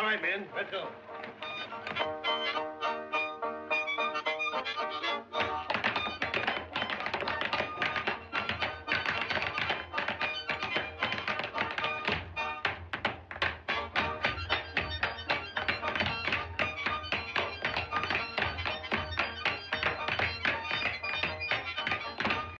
All right, men, let's go.